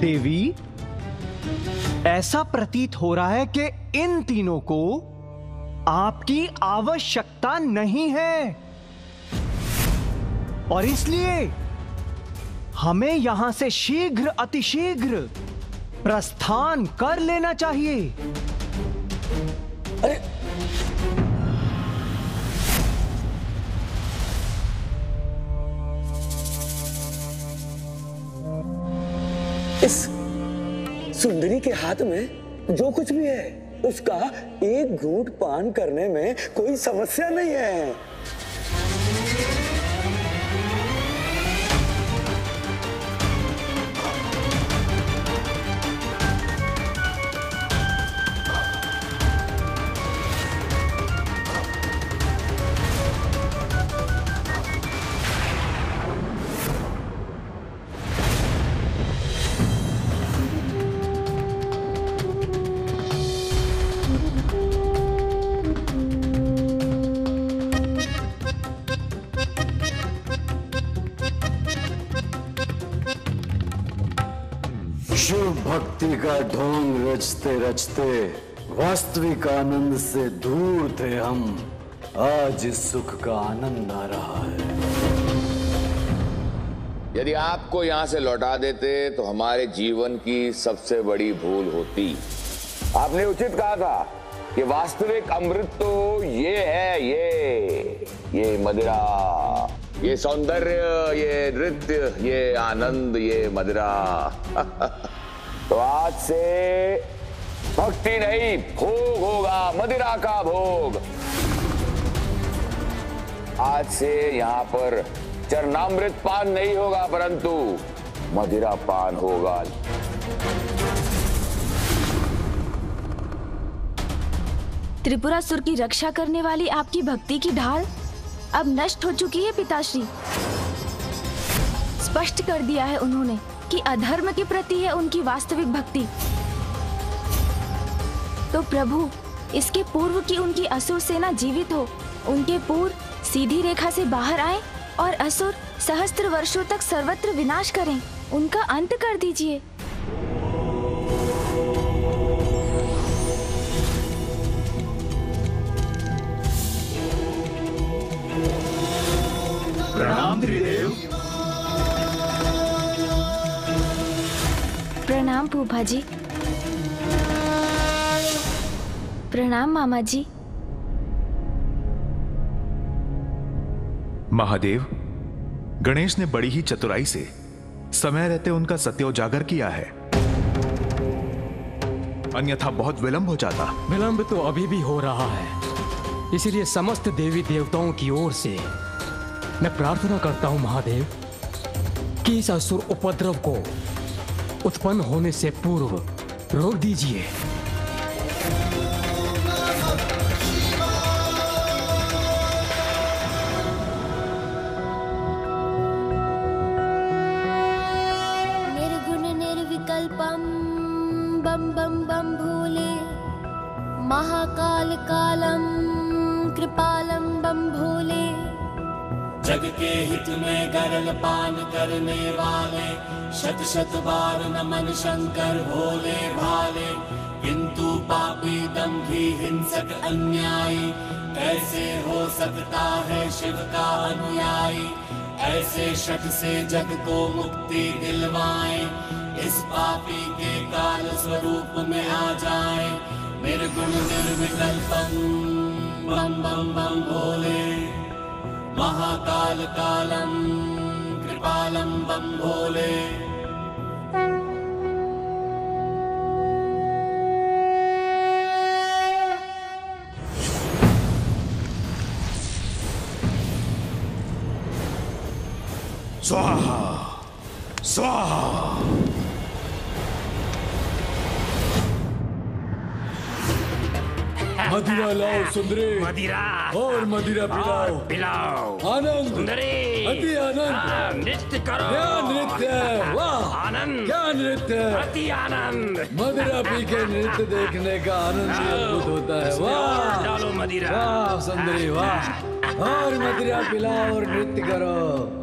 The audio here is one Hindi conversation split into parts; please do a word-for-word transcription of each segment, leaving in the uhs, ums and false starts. देवी, ऐसा प्रतीत हो रहा है कि इन तीनों को आपकी आवश्यकता नहीं है और इसलिए हमें यहां से शीघ्र अतिशीघ्र प्रस्थान कर लेना चाहिए। अरे इस सुंदरी के हाथ में जो कुछ भी है उसका एक घूंट पान करने में कोई समस्या नहीं है। भक्ति का ढोंग रचते रचते वास्तविक आनंद से दूर थे हम, आज इस सुख का आनंद आ रहा है। यदि आपको यहाँ से लौटा देते तो हमारे जीवन की सबसे बड़ी भूल होती। आपने उचित कहा था कि वास्तविक अमृत तो ये है, ये ये मदिरा, ये सौंदर्य, ये नृत्य, ये आनंद, ये मदिरा। तो आज से भक्ति नहीं, भोग होगा, मदिरा का भोग। आज से यहाँ पर चरणामृत पान नहीं होगा परंतु मदिरा पान होगा। त्रिपुरासुर की रक्षा करने वाली आपकी भक्ति की ढाल अब नष्ट हो चुकी है पिताश्री। स्पष्ट कर दिया है उन्होंने कि अधर्म के प्रति है उनकी वास्तविक भक्ति। तो प्रभु, इसके पूर्व कि उनकी असुर सेना जीवित हो, उनके पूर्व सीधी रेखा से बाहर आए और असुर सहस्त्र वर्षों तक सर्वत्र विनाश करें, उनका अंत कर दीजिए। प्रणाम त्रिदेव। प्रणाम फूफा जी। प्रणाम मामा जी। महादेव, गणेश ने बड़ी ही चतुराई से समय रहते उनका सत्योजागर किया है, अन्यथा बहुत विलंब हो जाता। विलंब तो अभी भी हो रहा है, इसीलिए समस्त देवी देवताओं की ओर से मैं प्रार्थना करता हूं महादेव कि इस असुर उपद्रव को उत्पन्न होने से पूर्व रोक दीजिए। निर्गुण निर्विकल्पम बम बम बम भोले महाकाल कालम कृपालम बम भोले। जग के हित में गरल पान करने वाले शत शत बार नमन शंकर भोले भाले। किंतु पापी दंभी हिंसक अन्यायी, कैसे हो सकता है शिव का अनुयायी। ऐसे शक से जग को मुक्ति दिलवाए, इस पापी के काल स्वरूप में आ जाए। निर्गुण निर्विकल्पम बम बम बम भोले महाकाल कालम कृपालम बम भोले। स्वाहा स्वाहा। मदिरा लाओ सुंदरी, मदिरा और मदिरा पिलाओ पिलाओ। आनंद सुंदरी, अति आनंद। नृत्य करो, क्या नृत्य, वाह आनंद, क्या नृत्य, अति आनंद। मदिरा पी के नृत्य देखने का आनंद अद्भुत होता है। वाह डालो मदिरा, वाह सुंदरी, वाह और मदिरा पिलाओ और नृत्य करो।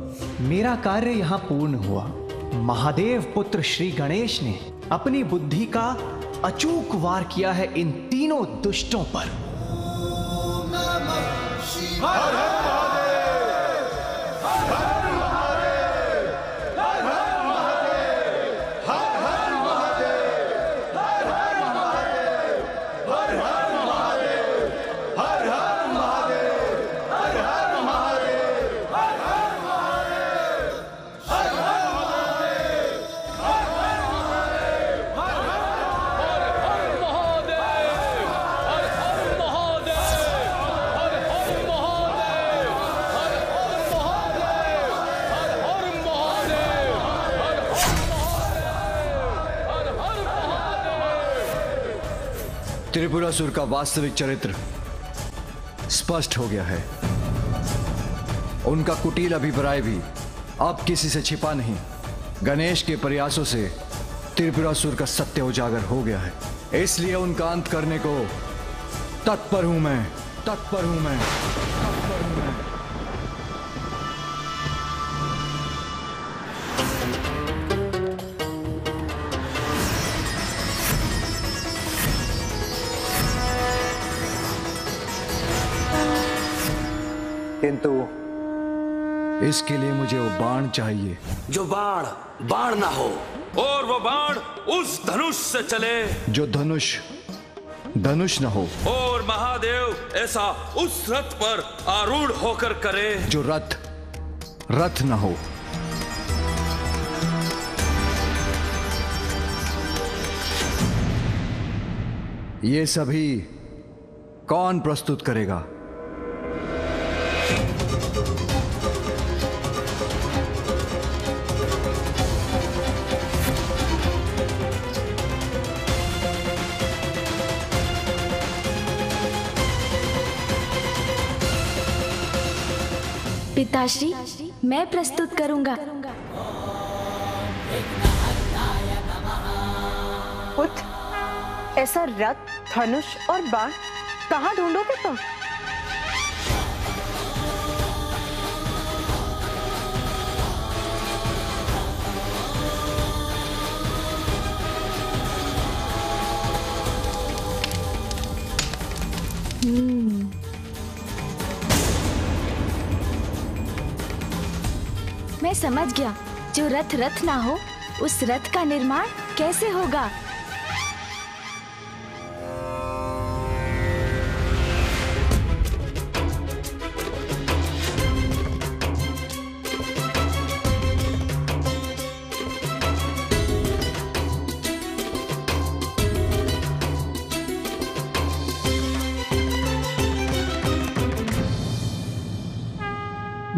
मेरा कार्य यहाँ पूर्ण हुआ। महादेव पुत्र श्री गणेश ने अपनी बुद्धि का अचूक वार किया है इन तीनों दुष्टों पर। हर हर महादेव, हर हर महादेव, हर हर महादेव, हर हर महादेव, हर हर महादेव, हर हर महादेव, हर हर महादेव, हर हर महादेव, हर हर महादेव, हर हर महादेव, हर हर महादेव, हर हर महादेव, हर हर महादेव। त्रिपुरासुर का वास्तविक चरित्र स्पष्ट हो गया है। उनका कुटिल अभिप्राय भी अब किसी से छिपा नहीं। गणेश के प्रयासों से त्रिपुरासुर का सत्य उजागर हो गया है, इसलिए उनका अंत करने को तत्पर हूं मैं, तत्पर हूं मैं, तत्पर हूं मैं। किंतु इसके लिए मुझे वो बाण चाहिए जो बाण बाण ना हो, और वो बाण उस धनुष से चले जो धनुष धनुष ना हो, और महादेव ऐसा उस रथ पर आरूढ़ होकर करे जो रथ रथ ना हो। ये सभी कौन प्रस्तुत करेगा? पिताश्री, मैं प्रस्तुत करूंगा। पुत्र, ऐसा रथ, धनुष और बाण कहाँ ढूंढोगे तुम? तो? मैं समझ गया। जो रथ रथ ना हो, उस रथ का निर्माण कैसे होगा?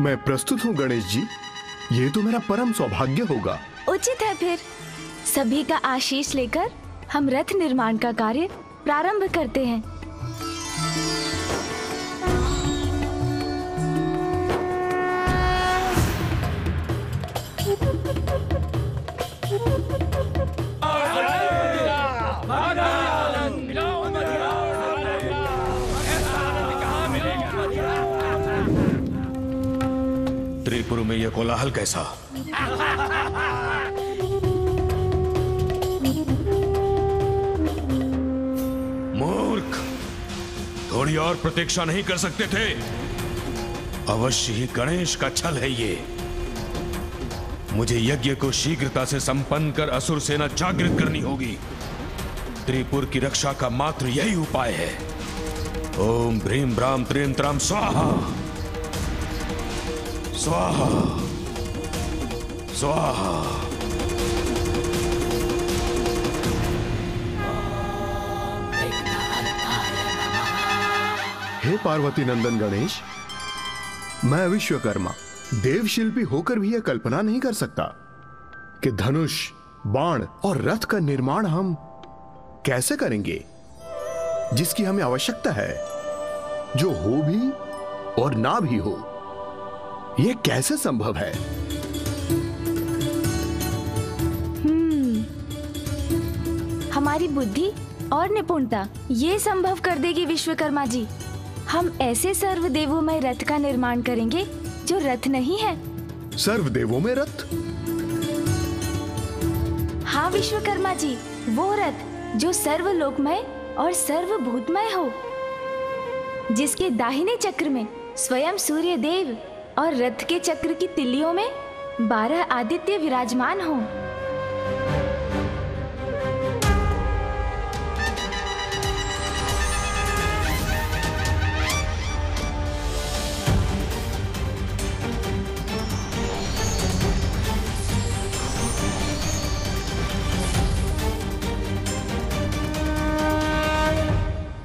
मैं प्रस्तुत हूँ गणेश जी। ये तो मेरा परम सौभाग्य होगा। उचित है, फिर सभी का आशीष लेकर हम रथ निर्माण का कार्य प्रारंभ करते हैं। त्रिपुर में यह कोलाहल कैसा? मूर्ख, थोड़ी और प्रतीक्षा नहीं कर सकते थे? अवश्य ही गणेश का छल है ये। मुझे यज्ञ को शीघ्रता से संपन्न कर असुर सेना जागृत करनी होगी। त्रिपुर की रक्षा का मात्र यही उपाय है। ओम भ्रीम ब्राम त्रीम त्राम स्वाहा, स्वाहा स्वाहा। हे पार्वती नंदन गणेश, मैं विश्वकर्मा देवशिल्पी होकर भी यह कल्पना नहीं कर सकता कि धनुष, बाण और रथ का निर्माण हम कैसे करेंगे, जिसकी हमें आवश्यकता है, जो हो भी और ना भी हो। ये कैसे संभव है? हम्म, हमारी बुद्धि और निपुणता ये संभव कर देगी विश्वकर्मा जी। हम ऐसे सर्वदेवों में रथ का निर्माण करेंगे जो रथ नहीं है। सर्वदेवों में रथ? हाँ विश्वकर्मा जी, वो रथ जो सर्वलोकमय और सर्वभूतमय हो, जिसके दाहिने चक्र में स्वयं सूर्य देव और रथ के चक्र की तिल्लियों में बारह आदित्य विराजमान हो।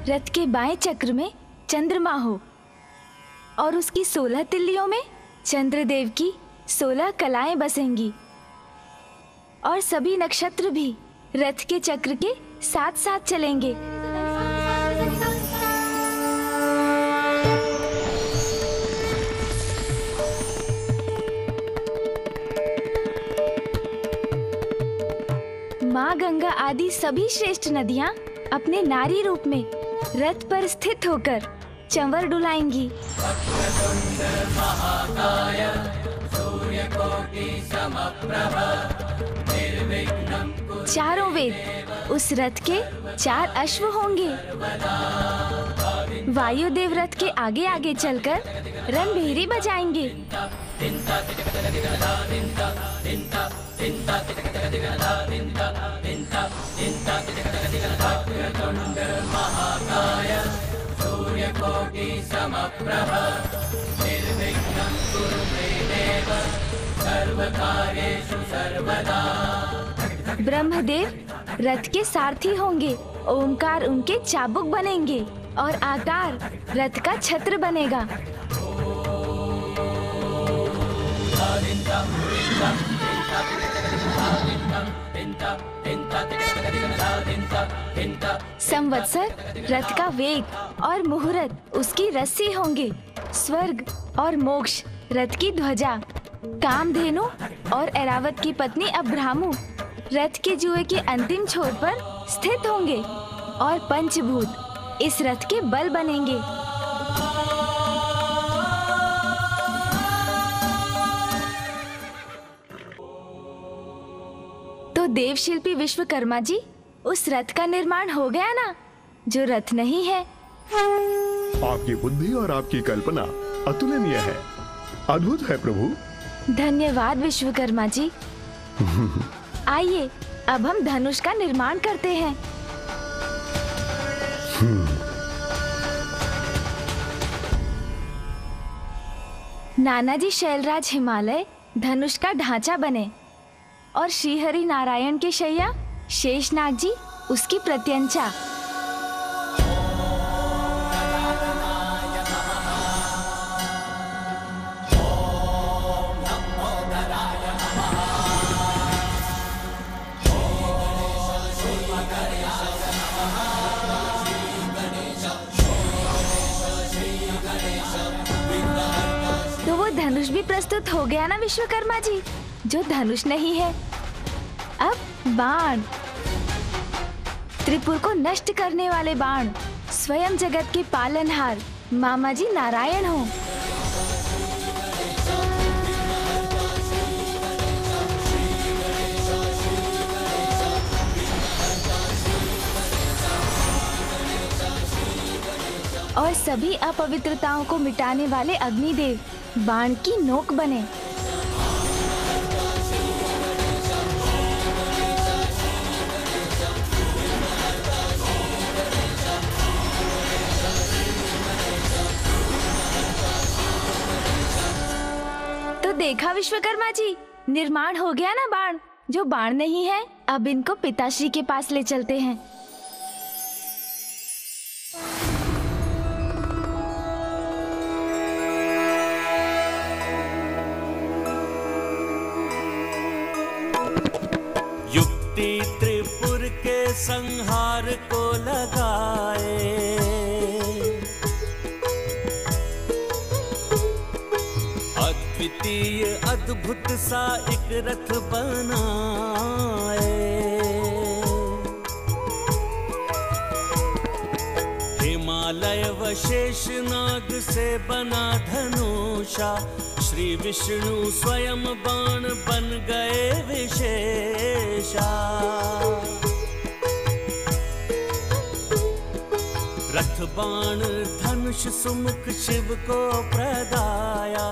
रथ के बाएं चक्र में चंद्रमा हो और उसकी सोलह तिल्लियों में चंद्रदेव की सोलह कलाएं बसेंगी और सभी नक्षत्र भी रथ के चक्र के साथ साथ चलेंगे। माँ गंगा आदि सभी श्रेष्ठ नदियाँ अपने नारी रूप में रथ पर स्थित होकर चंवर डुलाएंगी। चारों वेद उस रथ के चार अश्व होंगे। वायुदेव रथ के आगे आगे चलकर रणभेरी बजाएंगे। ब्रह्मदेव रथ के सारथी होंगे। ओंकार उनके चाबुक बनेंगे और आकार रथ का छत्र बनेगा। संवत्सर रथ का वेग और मुहूर्त उसकी रस्सी होंगे। स्वर्ग और मोक्ष रथ की ध्वजा। कामधेनु और एरावत की पत्नी अब्राह्मु रथ के जुए के अंतिम छोर पर स्थित होंगे और पंचभूत इस रथ के बल बनेंगे। तो देवशिल्पी विश्वकर्मा जी, उस रथ का निर्माण हो गया ना, जो रथ नहीं है। आपकी बुद्धि और आपकी कल्पना अतुलनीय है, अद्भुत है प्रभु। धन्यवाद विश्वकर्मा जी। आइए अब हम धनुष का निर्माण करते हैं। नानाजी शैलराज हिमालय धनुष का ढांचा बने और श्रीहरि नारायण के शैया शेषनाग जी उसकी प्रत्यंचा। तो वो धनुष भी प्रस्तुत हो गया ना विश्वकर्मा जी, जो धनुष नहीं है। अब बाण, त्रिपुर को नष्ट करने वाले बाण, स्वयं जगत के पालनहार मामा जी नारायण हो। और सभी अपवित्रताओं को मिटाने वाले अग्निदेव बाण की नोक बने। देखा विश्वकर्मा जी, निर्माण हो गया ना बाण, जो बाण नहीं है। अब इनको पिताश्री के पास ले चलते हैं। युक्ति त्रिपुर के संहार को लगाए, अद्भुत सा एक रथ बनाए। हिमालय व शेषनाग से बना धनुषा, श्री विष्णु स्वयं बाण बन गए विशेषा, रथ बाण धनुष सुमुख शिव को प्रदाया,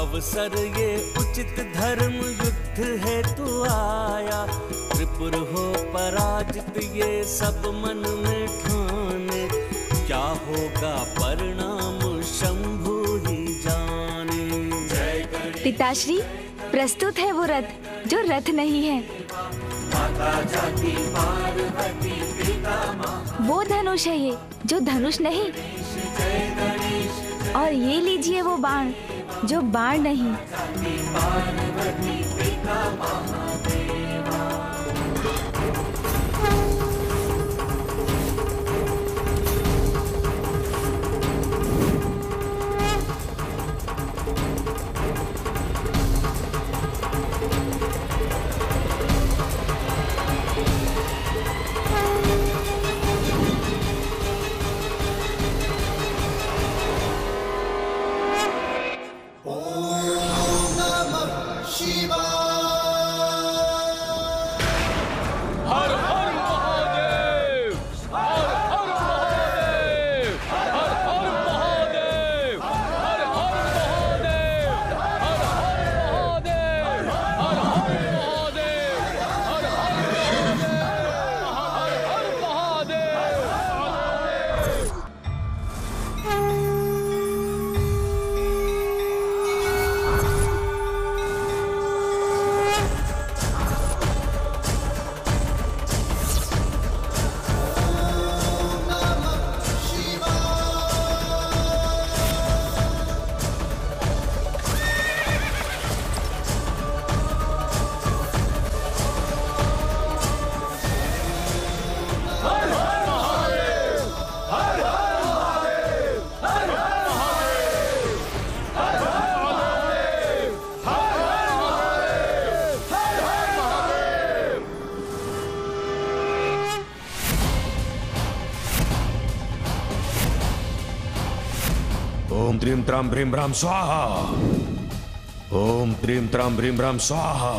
अवसर ये उचित धर्म युद्ध हेतु आया। त्रिपुर हो पराजित ये सब मन में ठाने, क्या होगा परिणाम शंभु ही जाने। पिताश्री, प्रस्तुत है वो रथ जो रथ नहीं है। माता जाति पार्वती पिता महा, वो धनुष है ये जो धनुष नहीं, और ये लीजिए वो बाण जो बाण नहीं। त्रीम त्राम भ्रीम राम स्वाहा। ओम त्रीम त्राम भ्रीम राम स्वाहा।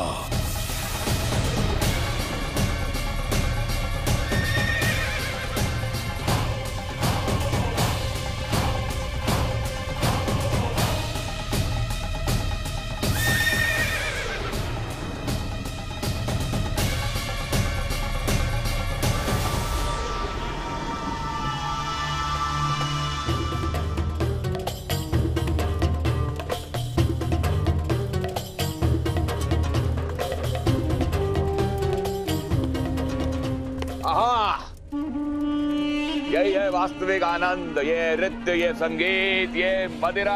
आनंद, ये नृत्य, ये संगीत, ये मदिरा।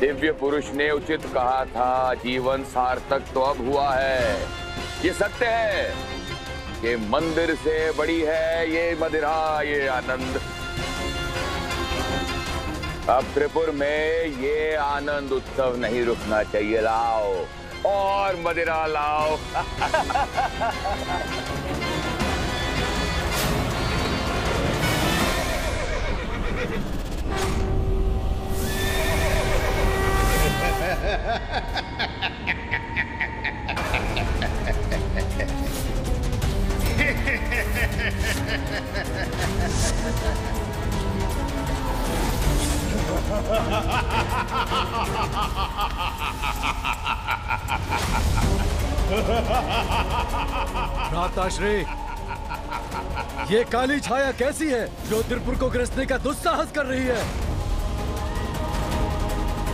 दिव्य पुरुष ने उचित कहा था, जीवन सार्थक तो अब हुआ है। ये सत्य है, ये मंदिर से बड़ी है ये मदिरा, ये आनंद। अब त्रिपुर में ये आनंद उत्सव नहीं रुकना चाहिए। लाओ और मदिरा लाओ। भ्राताश्री, ये काली छाया कैसी है जो त्रिपुर को ग्रसने का दुस्साहस कर रही है?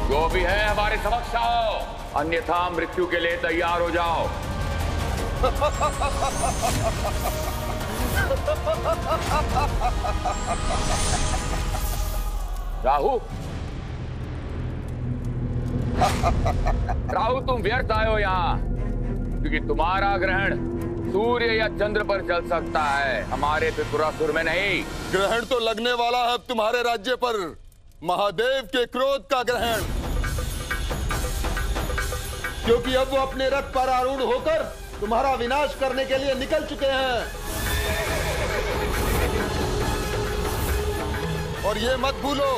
जो भी है हमारे समक्ष आओ, अन्यथा मृत्यु के लिए तैयार हो जाओ। राहु, राहु तुम व्यर्थ आए हो यहाँ, क्योंकि तुम्हारा ग्रहण सूर्य या चंद्र पर चल सकता है, हमारे त्रिपुरासुर में नहीं। ग्रहण तो लगने वाला है तुम्हारे राज्य पर, महादेव के क्रोध का ग्रहण, क्योंकि अब वो अपने रथ पर आरूढ़ होकर तुम्हारा विनाश करने के लिए निकल चुके हैं। और ये मत भूलो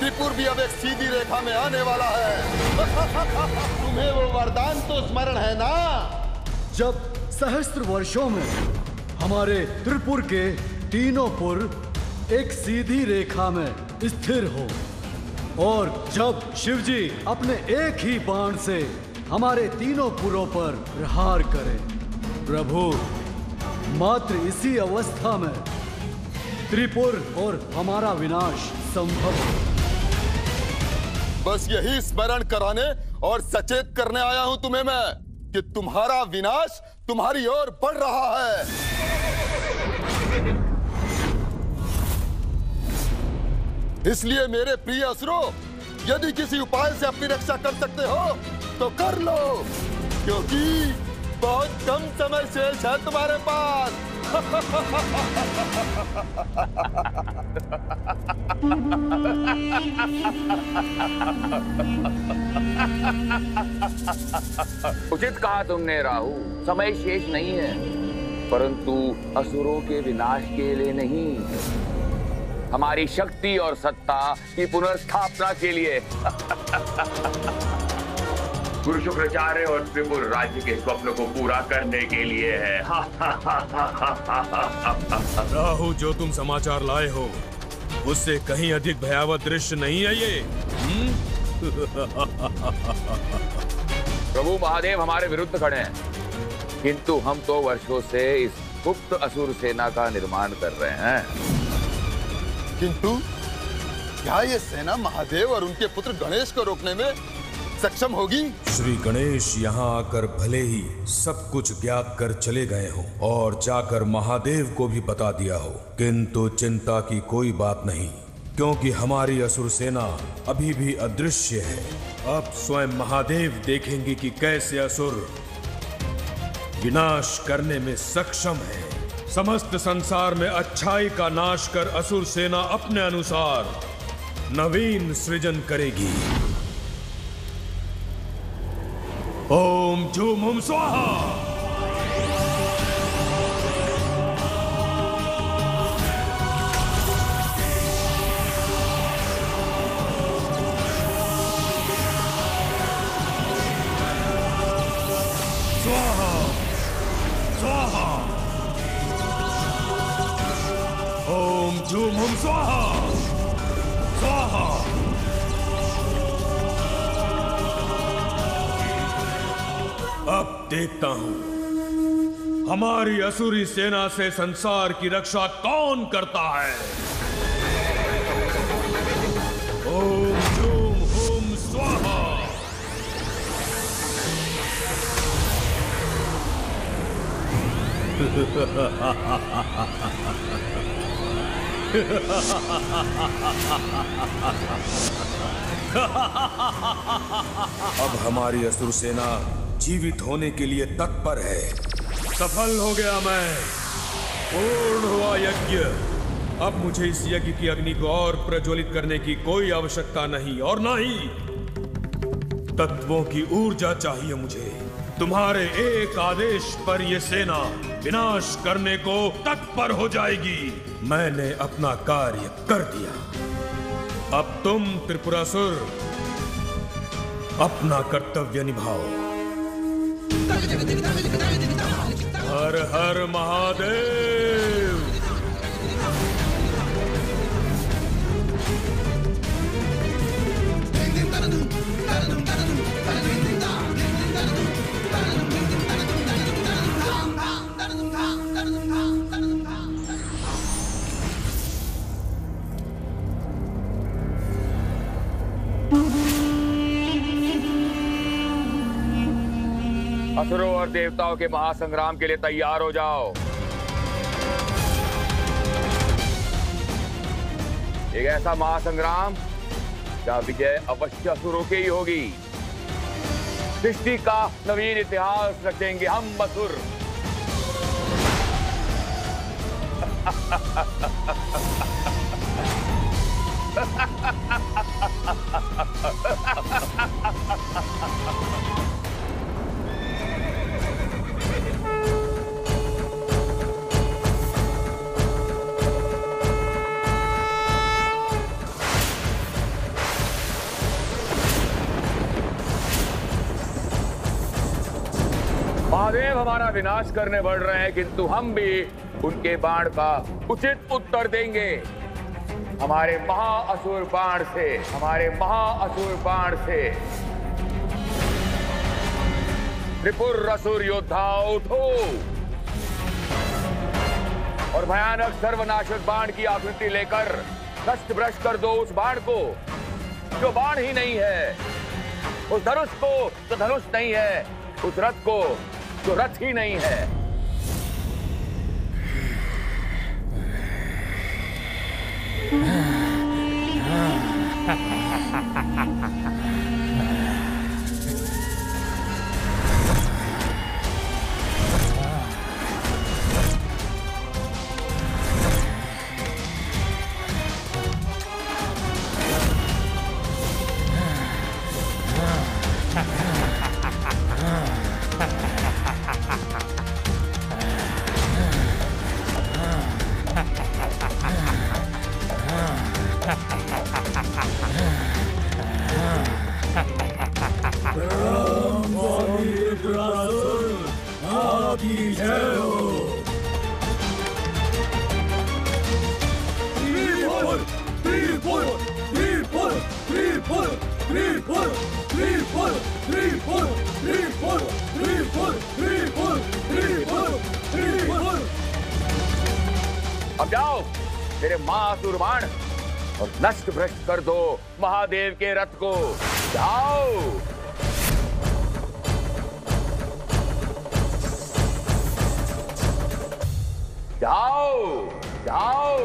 त्रिपुर भी अब एक सीधी रेखा में आने वाला है। तुम्हें वो वरदान तो स्मरण है ना, जब सहस्त्र वर्षों में हमारे त्रिपुर के तीनों पुर एक सीधी रेखा में स्थिर हो, और जब शिवजी अपने एक ही बाण से हमारे तीनों पुरों पर प्रहार करें। प्रभु, मात्र इसी अवस्था में त्रिपुर और हमारा विनाश संभव। बस यही स्मरण कराने और सचेत करने आया हूं तुम्हें मैं कि तुम्हारा विनाश तुम्हारी ओर बढ़ रहा है। इसलिए मेरे प्रिय असुरों, यदि किसी उपाय से अपनी रक्षा कर सकते हो तो कर लो, क्योंकि बहुत कम समय शेष है तुम्हारे पास। उचित कहा तुमने राहु, समय शेष नहीं है, परंतु असुरों के विनाश के लिए नहीं, हमारी शक्ति और सत्ता की पुनर्स्थापना के लिए। गुरु शुक्राचार्य और त्रिपुर राज्य के स्वप्न को पूरा करने के लिए है। राहु, जो तुम समाचार लाए हो उससे कहीं अधिक भयावह दृश्य नहीं है ये। प्रभु महादेव हमारे विरुद्ध खड़े हैं, किंतु हम तो वर्षों से इस गुप्त असुर सेना का निर्माण कर रहे हैं। किंतु क्या ये सेना महादेव और उनके पुत्र गणेश को रोकने में सक्षम होगी? श्री गणेश यहाँ आकर भले ही सब कुछ ज्ञात कर चले गए हो और जाकर महादेव को भी बता दिया हो, किंतु चिंता की कोई बात नहीं, क्योंकि हमारी असुर सेना अभी भी अदृश्य है। अब स्वयं महादेव देखेंगे कि कैसे असुर विनाश करने में सक्षम है। समस्त संसार में अच्छाई का नाश कर असुर सेना अपने अनुसार नवीन सृजन करेगी। ओम झूम हुम स्वाहा। स्वाहा स्वाहा। ओम झूम हुम स्वाहा स्वाहा। अब देखता हूं हमारी असुरी सेना से संसार की रक्षा कौन करता है। ओम जूम हुम स्वाहा। अब हमारी असुर सेना जीवित होने के लिए तत्पर है। सफल हो गया मैं, पूर्ण हुआ यज्ञ। अब मुझे इस यज्ञ की अग्नि को और प्रज्वलित करने की कोई आवश्यकता नहीं, और ना ही तत्वों की ऊर्जा चाहिए मुझे। तुम्हारे एक आदेश पर यह सेना विनाश करने को तत्पर हो जाएगी। मैंने अपना कार्य कर दिया। अब तुम त्रिपुरासुर अपना कर्तव्य निभाओ। हर हर महादेव। असुरों और देवताओं के महासंग्राम के लिए तैयार हो जाओ। एक ऐसा महासंग्राम का विजय अवश्य असुरों के ही होगी। सृष्टि का नवीन इतिहास रचेंगे हम असुर। हमारा विनाश करने बढ़ रहे हैं, किंतु हम भी उनके बाण का उचित उत्तर देंगे। हमारे महाअसुर बाण से, हमारे महाअसुर बाण से। त्रिपुरासुर योद्धा उठो और भयानक सर्वनाशक बाण की आकृति लेकर नष्ट भ्रष्ट कर दो उस बाण को जो बाण ही नहीं है, उस धनुष को जो धनुष नहीं है, उस रथ को जो रथ ही नहीं है। अब जाओ मेरे महाअसुर बाण और नष्ट भ्रष्ट कर दो महादेव के रथ को, जाओ। जाओ जाओ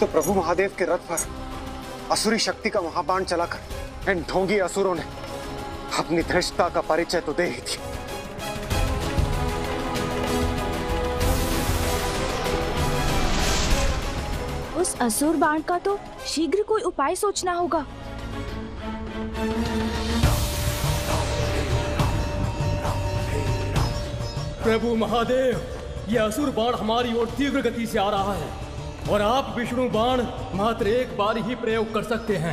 तो प्रभु महादेव के रथ पर असुरी शक्ति का महाबाण चलाकर इन ढोंगी असुरों ने अपनी धृष्टता का परिचय तो दे ही दिया। उस असुर बाण का तो शीघ्र कोई उपाय सोचना होगा। प्रभु महादेव, यह असुर बाण हमारी ओर तीव्र गति से आ रहा है और आप विष्णु बाण मात्र एक बार ही प्रयोग कर सकते हैं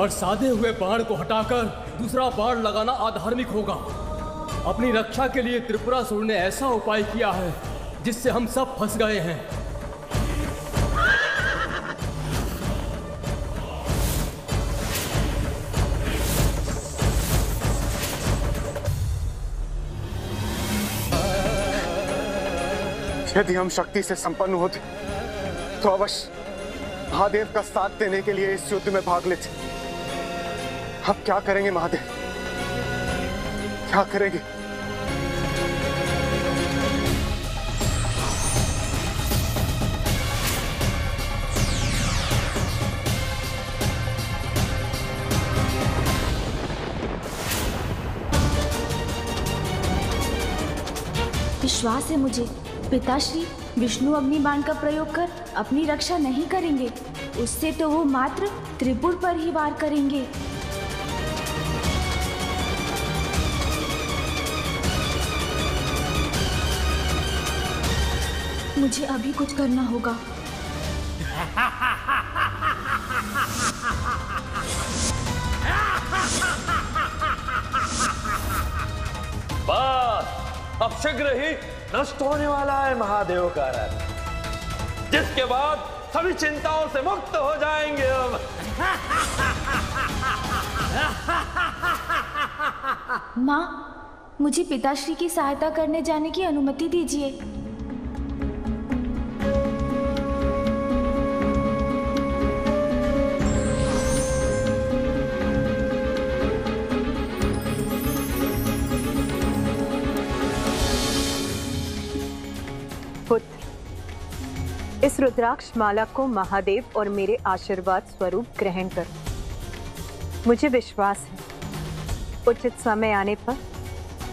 और साधे हुए बाण को हटाकर दूसरा बाण लगाना आधार्मिक होगा। अपनी रक्षा के लिए त्रिपुरासुर ने ऐसा उपाय किया है जिससे हम सब फंस गए हैं। यदि हम शक्ति से संपन्न होते तो अवश्य महादेव का साथ देने के लिए इस युद्ध में भाग लेते। अब क्या करेंगे महादेव, क्या करेंगे? विश्वास है मुझे, पिताश्री विष्णु अग्नि बाण का प्रयोग कर अपनी रक्षा नहीं करेंगे, उससे तो वो मात्र त्रिपुर पर ही वार करेंगे। मुझे अभी कुछ करना होगा। बस, अब शीघ्र ही नष्ट होने वाला है महादेव का रथ, जिसके बाद सभी चिंताओं से मुक्त हो जाएंगे। अब माँ, मुझे पिताश्री की सहायता करने जाने की अनुमति दीजिए। पुत्र, इस रुद्राक्ष माला को महादेव और मेरे आशीर्वाद स्वरूप ग्रहण करो। मुझे विश्वास है उचित समय आने पर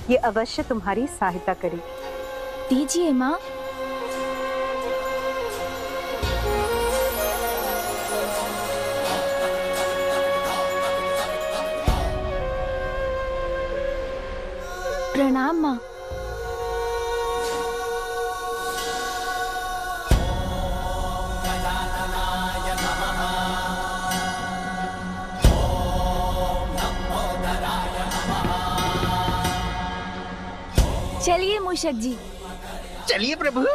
ये अवश्य तुम्हारी सहायता करेगी। दीजिए माँ। प्रणाम माँ। चलिए मूषक जी। चलिए प्रभु।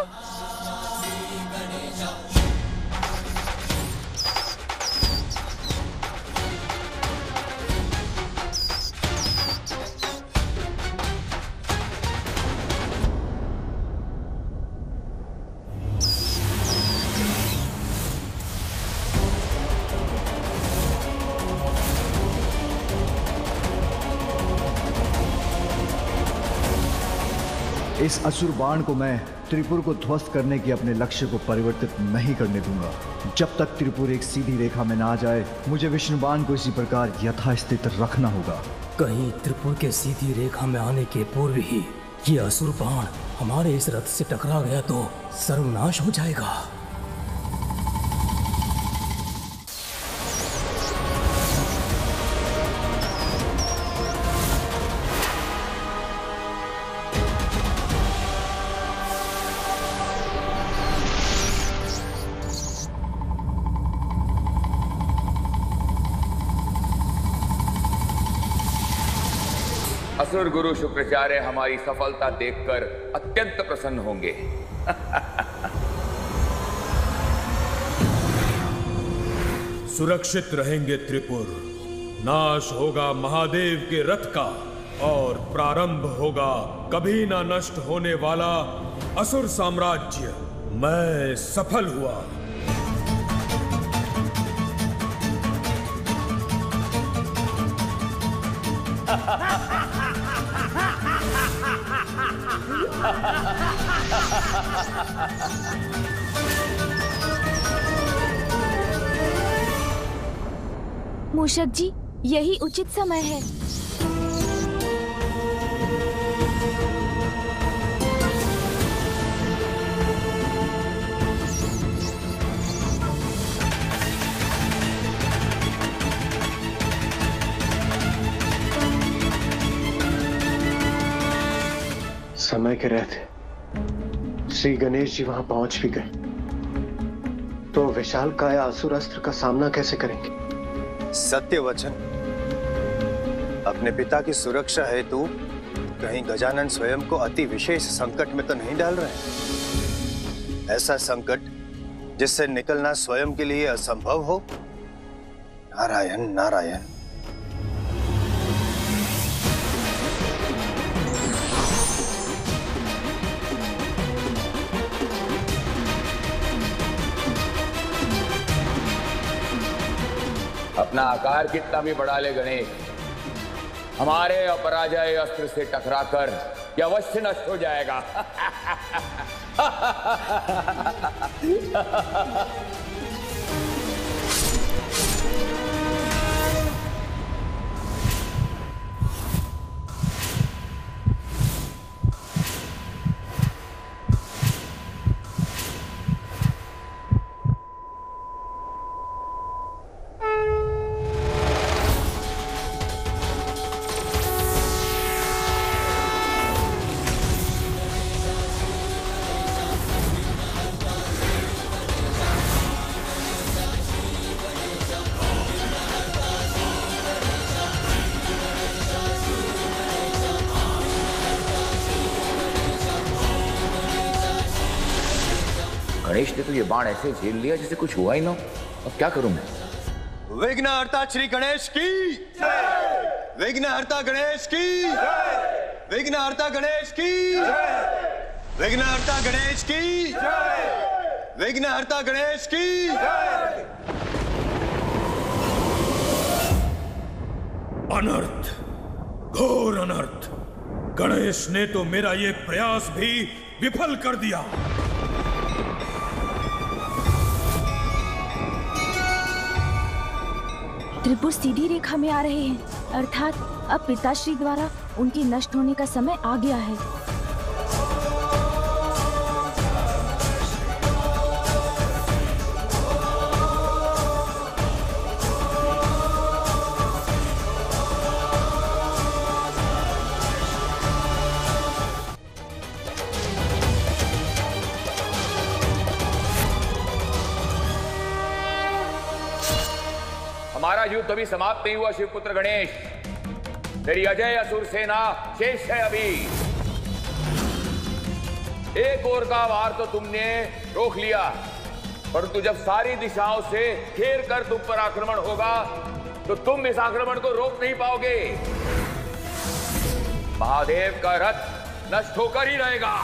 इस असुर बाण को मैं त्रिपुर को ध्वस्त करने के अपने लक्ष्य को परिवर्तित नहीं करने दूंगा। जब तक त्रिपुर एक सीधी रेखा में ना जाए, मुझे विष्णु बाण को इसी प्रकार यथास्थित रखना होगा। कहीं त्रिपुर के सीधी रेखा में आने के पूर्व ही ये असुर बाण हमारे इस रथ से टकरा गया तो सर्वनाश हो जाएगा। असुर गुरु शुक्राचार्य हमारी सफलता देखकर अत्यंत प्रसन्न होंगे। सुरक्षित रहेंगे त्रिपुर, नाश होगा महादेव के रथ का और प्रारंभ होगा कभी ना नष्ट होने वाला असुर साम्राज्य। मैं सफल हुआ। मूषक जी, यही उचित समय है। समय के रहते श्री गणेश जी वहां पहुंच भी गए तो विशाल काय असुर अस्त्र का सामना कैसे करेंगे? सत्यवचन, अपने पिता की सुरक्षा हेतु कहीं गजानन स्वयं को अति विशेष संकट में तो नहीं डाल रहे? ऐसा संकट जिससे निकलना स्वयं के लिए असंभव हो। नारायण नारायण। अपना आकार कितना भी बढ़ा ले गणेश, हमारे अपराजय अस्त्र से टकराकर यह अवश्य नष्ट हो जाएगा। गणेश ने तो ये बाण ऐसे झेल लिया जैसे कुछ हुआ ही ना। अब क्या करूं मैं? विघ्नहर्ता श्री गणेश की, विघ्नहर्ता गणेश की, विघ्नहर्ता गणेश की जय। विघ्नहर्ता गणेश की जय। विघ्नहर्ता गणेश की जय। अनर्थ, घोर अनर्थ। गणेश ने तो मेरा ये प्रयास भी विफल कर दिया। त्रिपुर सीधी रेखा में आ रहे हैं, अर्थात अब पिताश्री द्वारा उनके नष्ट होने का समय आ गया है। हमारा युद्ध अभी समाप्त नहीं हुआ शिवपुत्र गणेश, तेरी अजय असुर सेना शेष है अभी। एक ओर का वार तो तुमने रोक लिया, परंतु जब सारी दिशाओं से घेर कर तुम पर आक्रमण होगा तो तुम इस आक्रमण को रोक नहीं पाओगे। महादेव का रथ नष्ट होकर ही रहेगा।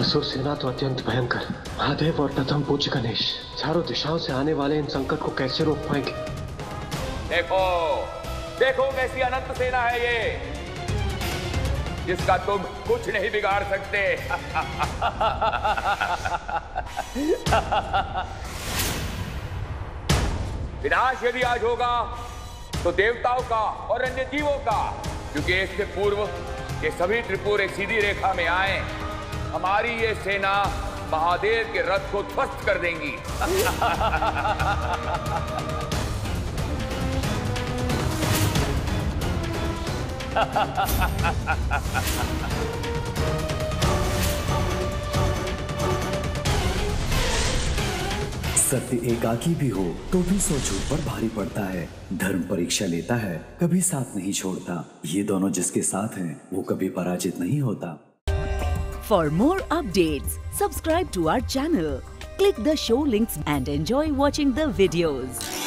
असुर सेना तो अत्यंत भयंकर। महादेव और प्रथम पूज्य गणेश चारों दिशाओं से आने वाले इन संकट को कैसे रोक पाएंगे? देखो देखो कैसी अनंत सेना है ये, जिसका तुम कुछ नहीं बिगाड़ सकते। विनाश यदि आज होगा तो देवताओं का और अन्य जीवों का, क्योंकि इससे पूर्व ये सभी त्रिपुर एक सीधी रेखा में आए। हमारी ये सेना महादेव के रथ को ध्वस्त कर देंगी। सत्य एकाकी भी हो तो भी सौ झूठ पर भारी पड़ता है। धर्म परीक्षा लेता है, कभी साथ नहीं छोड़ता। ये दोनों जिसके साथ हैं, वो कभी पराजित नहीं होता। For more updates subscribe to our channel, click the show links and enjoy watching the videos.